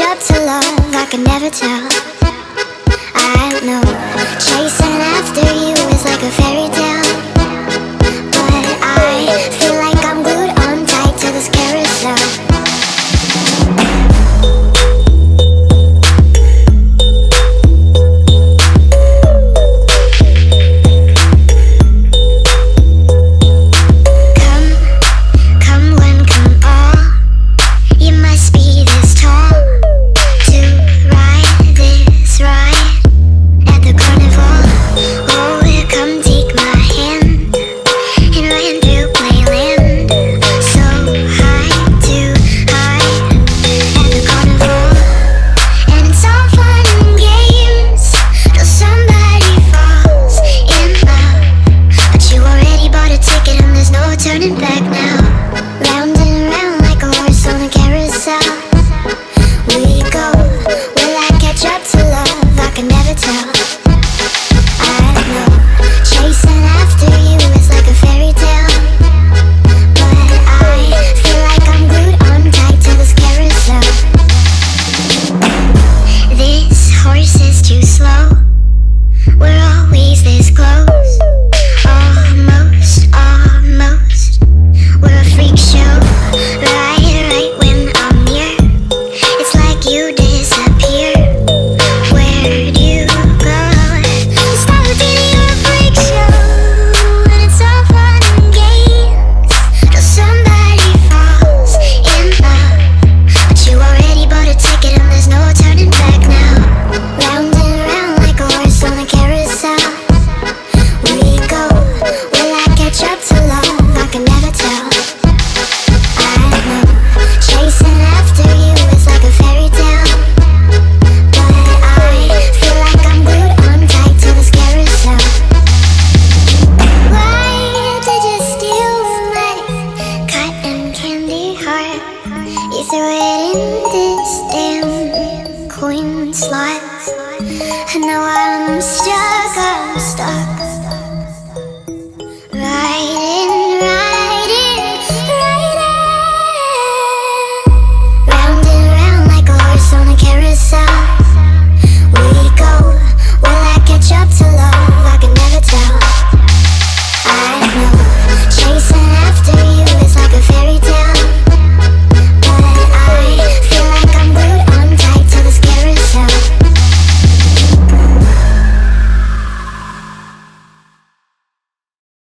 measure to love, I can never tell. I don't know. Chasing after you is like a fairy tale, but I feel like I'm glued on tight to this carousel. Turning back now, round and round like a horse on a carousel. We go, will I catch up to love? I can never tell. I know, chasing after you is like a fairy tale, but I feel like I'm glued on tight to this carousel. This horse is too slow, we're always this close. You threw it in this damn coin slot, and now I'm stuck right in.